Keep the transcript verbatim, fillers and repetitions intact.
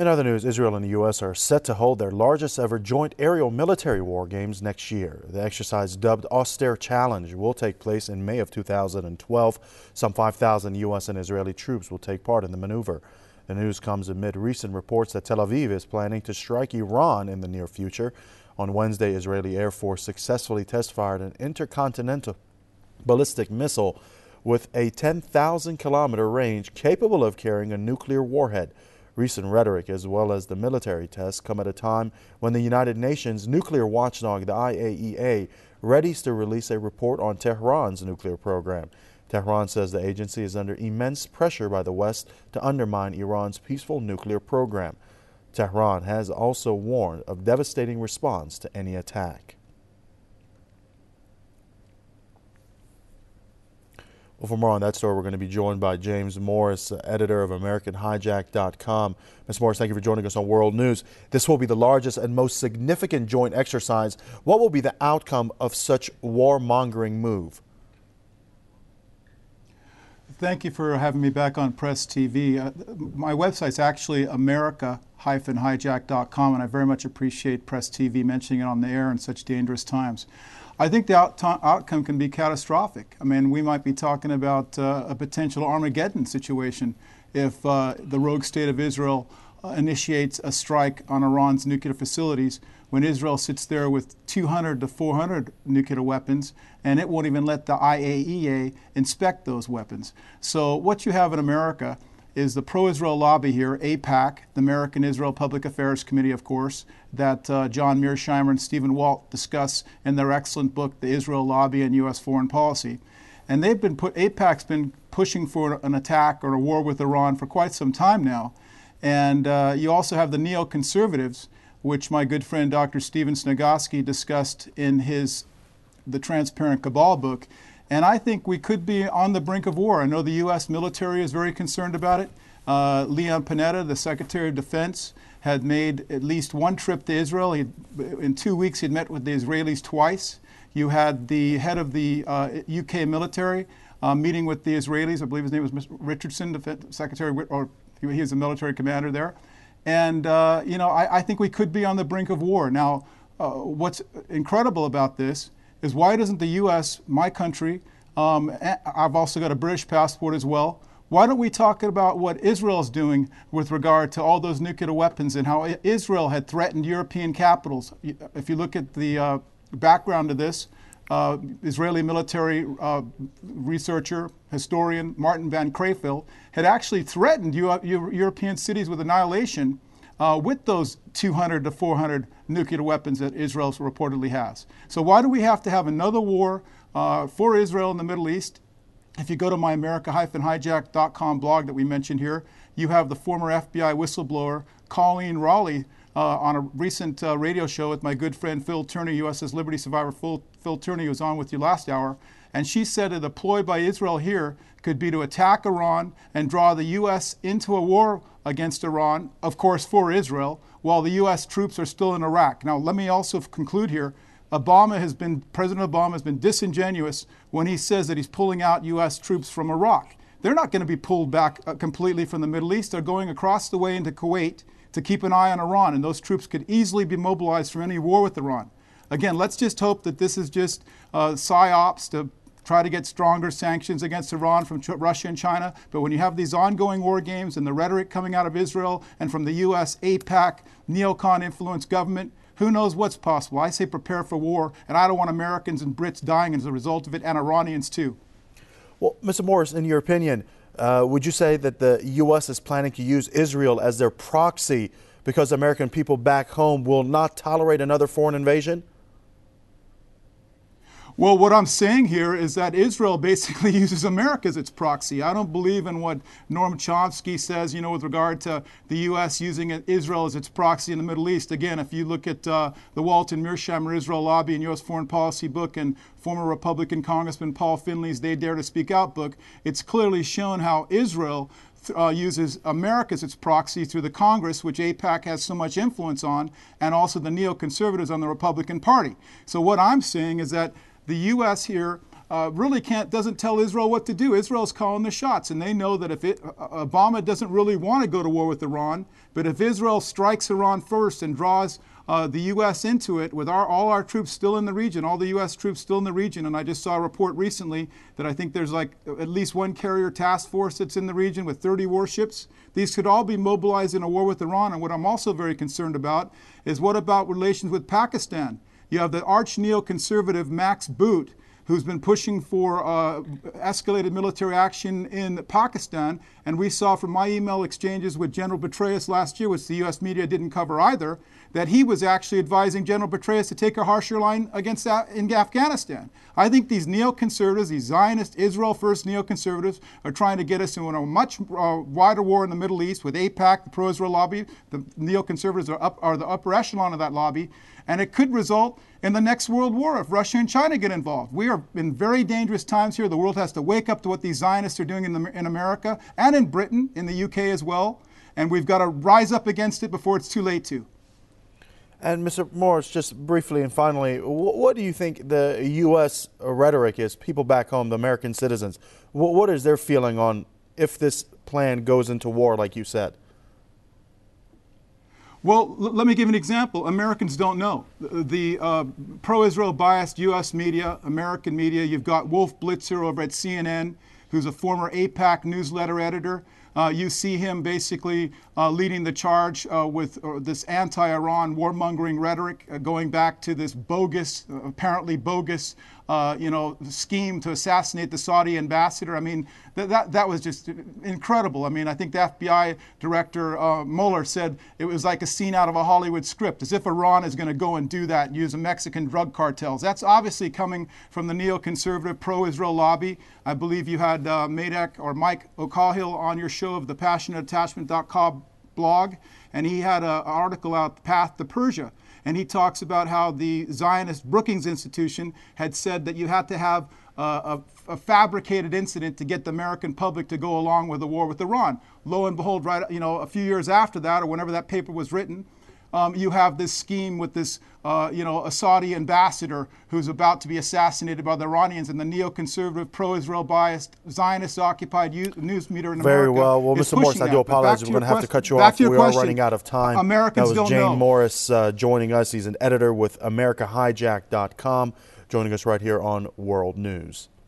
In other news, Israel and the U S are set to hold their largest ever joint aerial military war games next year. The exercise, dubbed Austere Challenge, will take place in May of two thousand twelve. Some five thousand U S and Israeli troops will take part in the maneuver. The news comes amid recent reports that Tel Aviv is planning to strike Iran in the near future. On Wednesday, Israeli Air Force successfully test-fired an intercontinental ballistic missile with a ten thousand kilometer range capable of carrying a nuclear warhead. Recent rhetoric as well as the military tests come at a time when the United Nations nuclear watchdog, the I A E A, readies to release a report on Tehran's nuclear program. Tehran says the agency is under immense pressure by the West to undermine Iran's peaceful nuclear program. Tehran has also warned of devastating response to any attack. Well, for more on that story, we're going to be joined by James Morris, uh, editor of American hijacked dot com. Miz Morris, thank you for joining us on World News. This will be the largest and most significant joint exercise. What will be the outcome of such warmongering move? Thank you for having me back on Press T V. Uh, my website's actually America hijacked dot com, and I very much appreciate Press T V mentioning it on the air in such dangerous times. I think the out outcome can be catastrophic. I mean, we might be talking about uh, a potential Armageddon situation if uh, the rogue state of Israel uh, initiates a strike on Iran's nuclear facilities, when Israel sits there with two hundred to four hundred nuclear weapons, and it won't even let the I A E A inspect those weapons. So what you have in America is the pro-Israel lobby here, AIPAC, the American-Israel Public Affairs Committee, of course, that uh, John Mearsheimer and Stephen Walt discuss in their excellent book, The Israel Lobby and U S Foreign Policy. And they've been put, AIPAC's been pushing for an attack or a war with Iran for quite some time now. And uh, you also have the neoconservatives, which my good friend Doctor Steven Snagoski discussed in his The Transparent Cabal book. And I think we could be on the brink of war. I know the U S military is very concerned about it. Uh, Leon Panetta, the Secretary of Defense, had made at least one trip to Israel. He, in two weeks, he'd met with the Israelis twice. You had the head of the uh, U K military uh, meeting with the Israelis. I believe his name was Mister Richardson, Defense Secretary, or he was a military commander there. And, uh, you know, I, I think we could be on the brink of war. Now, uh, what's incredible about this is why doesn't the U S, my country, um, I've also got a British passport as well, why don't we talk about what Israel's doing with regard to all those nuclear weapons and how Israel had threatened European capitals? If you look at the uh, background of this, uh, Israeli military uh, researcher, historian Martin Van Creveld had actually threatened Euro European cities with annihilation Uh, with those two hundred to four hundred nuclear weapons that Israel reportedly has. So why do we have to have another war uh, for Israel in the Middle East? If you go to my America hijacked dot com blog that we mentioned here, you have the former F B I whistleblower Coleen Rowley uh, on a recent uh, radio show with my good friend Phil Tourney, U S S Liberty survivor Phil, Phil Tourney, who was on with you last hour. And she said that a ploy by Israel here could be to attack Iran and draw the U S into a war against Iran, of course, for Israel, while the U S troops are still in Iraq. Now, let me also conclude here. Obama has been, President Obama has been disingenuous when he says that he's pulling out U S troops from Iraq. They're not going to be pulled back completely from the Middle East. They're going across the way into Kuwait to keep an eye on Iran, and those troops could easily be mobilized for any war with Iran. Again, let's just hope that this is just uh, psyops to try to get stronger sanctions against Iran from Ch Russia and China. But when you have these ongoing war games and the rhetoric coming out of Israel and from the U S, AIPAC, neocon-influenced government, who knows what's possible? I say prepare for war, and I don't want Americans and Brits dying as a result of it, and Iranians too. Well, Mister Morris, in your opinion, uh, would you say that the U S is planning to use Israel as their proxy because American people back home will not tolerate another foreign invasion? Well, what I'm saying here is that Israel basically uses America as its proxy. I don't believe in what Norm Chomsky says, you know, with regard to the U S using Israel as its proxy in the Middle East. Again, if you look at uh, the Walt and Mearsheimer Israel Lobby and U S Foreign Policy book and former Republican Congressman Paul Finley's They Dare to Speak Out book, it's clearly shown how Israel Uh, uses America as its proxy through the Congress, which AIPAC has so much influence on, and also the neoconservatives on the Republican Party. So what I'm saying is that the U S here uh, really can't doesn't tell Israel what to do. Israel's calling the shots, and they know that if it, uh, Obama doesn't really want to go to war with Iran, but if Israel strikes Iran first and draws Uh, the U S into it with our, all our troops still in the region, all the U S troops still in the region. And I just saw a report recently that I think there's like at least one carrier task force that's in the region with thirty warships. These could all be mobilized in a war with Iran. And what I'm also very concerned about is what about relations with Pakistan? You have the arch neoconservative Max Boot, who's been pushing for uh, escalated military action in Pakistan. And we saw from my email exchanges with General Petraeus last year, which the U S media didn't cover either, that he was actually advising General Petraeus to take a harsher line against that in Afghanistan. I think these neoconservatives, these Zionist, Israel first neoconservatives, are trying to get us into a much uh, wider war in the Middle East with AIPAC, the pro-Israel lobby. The neoconservatives are, up, are the upper echelon of that lobby. And it could result in the next world war if Russia and China get involved. We are in very dangerous times here. The world has to wake up to what these Zionists are doing in, the, in America and in Britain, in the U K as well. And we've got to rise up against it before it's too late to. And Mister Morris, just briefly and finally, what do you think the U S rhetoric is? People back home, the American citizens, what is their feeling on if this plan goes into war, like you said? Well, let me give an example. Americans don't know. The uh, pro-Israel biased U S media, American media, you've got Wolf Blitzer over at C N N, who's a former AIPAC newsletter editor. Uh, you see him basically uh, leading the charge uh, with uh, this anti-Iran warmongering rhetoric, uh, going back to this bogus, uh, apparently bogus, uh, you know, scheme to assassinate the Saudi ambassador. I mean, th that that was just incredible. I mean, I think the F B I director uh, Mueller said it was like a scene out of a Hollywood script, as if Iran is going to go and do that and use the Mexican drug cartels. That's obviously coming from the neoconservative pro-Israel lobby. I believe you had uh, Madek or Mike O'Cahill on your show of the passionate attachment dot com blog, and he had an article out, The Path to Persia, and he talks about how the Zionist Brookings Institution had said that you had to have uh, a, a fabricated incident to get the American public to go along with the war with Iran. Lo and behold, right, you know, a few years after that, or whenever that paper was written, Um, you have this scheme with this, uh, you know, a Saudi ambassador who's about to be assassinated by the Iranians, and the neoconservative, pro-Israel biased, Zionist-occupied news media in America. Very well. Well, Mister Morris, I do apologize. We're going to have to cut you off. We are running out of time. Americans don't know. That was James Morris uh, joining us. He's an editor with America hijacked dot com, joining us right here on World News.